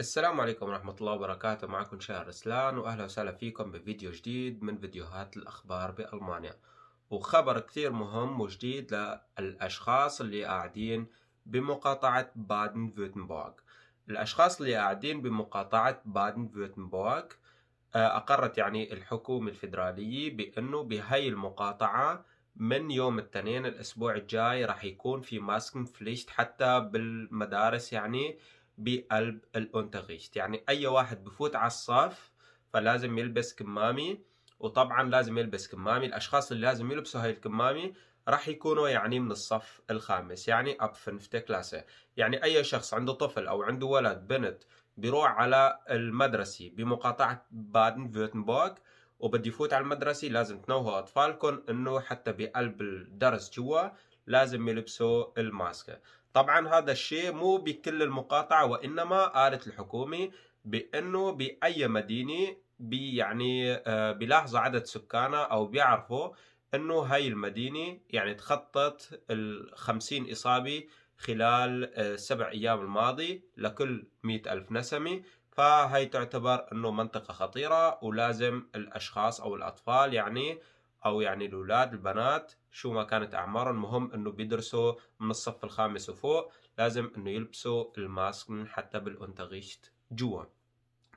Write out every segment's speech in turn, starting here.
السلام عليكم ورحمة الله وبركاته. معكم شاهر رسلان وأهلا وسهلا فيكم بفيديو جديد من فيديوهات الأخبار بألمانيا، وخبر كثير مهم وجديد للأشخاص اللي قاعدين بمقاطعة بادن فيرتمبورغ. الأشخاص اللي قاعدين بمقاطعة بادن فيرتمبورغ أقرت يعني الحكومة الفيدرالية بأنه بهاي المقاطعة من يوم الاثنين الأسبوع الجاي راح يكون في ماسكن فليشت حتى بالمدارس، يعني بقلب الأونتغيشت، يعني أي واحد بفوت على الصف فلازم يلبس كمامة، وطبعا لازم يلبس كمامة. الأشخاص اللي لازم يلبسوا هاي الكمامة راح يكونوا يعني من الصف الخامس، يعني أب فنفته كلاسة. يعني أي شخص عنده طفل أو عنده ولد بنت بيروح على المدرسة بمقاطعة بادن فيرتمبورغ وبدي يفوت على المدرسة، لازم تنوهوا أطفالكم إنه حتى بقلب الدرس جوا لازم يلبسوا الماسكة. طبعا هذا الشيء مو بكل المقاطعة، وإنما قالت الحكومة بأنه بأي مدينة يعني بلاحظوا عدد سكانها أو بيعرفوا أنه هاي المدينة يعني تخطت 50 إصابة خلال 7 أيام الماضي لكل 100,000 نسمة، فهي تعتبر أنه منطقة خطيرة، ولازم الأشخاص أو الأطفال يعني الأولاد البنات شو ما كانت أعمارهم، مهم أنه بيدرسوا من الصف الخامس وفوق لازم أنه يلبسوا الماسك حتى بالأونتغيشت جوا.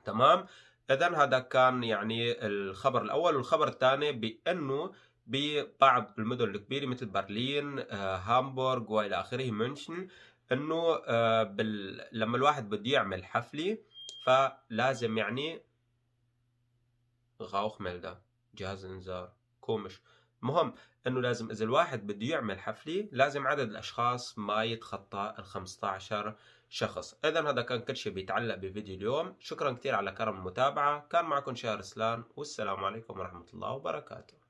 تمام، إذن هذا كان يعني الخبر الأول. والخبر الثاني بأنه ببعض المدن الكبيرة مثل برلين، هامبورغ وإلى آخره، منشن، أنه لما الواحد بده يعمل حفلة فلازم يعني غاوخ ملدا جهاز انذار كومش. المهم انه لازم اذا الواحد بده يعمل حفله لازم عدد الاشخاص ما يتخطى 15 شخص. اذا هذا كان كل شيء بيتعلق بفيديو اليوم. شكرا كثير على كرم المتابعه. كان معكم شاهر رسلان والسلام عليكم ورحمه الله وبركاته.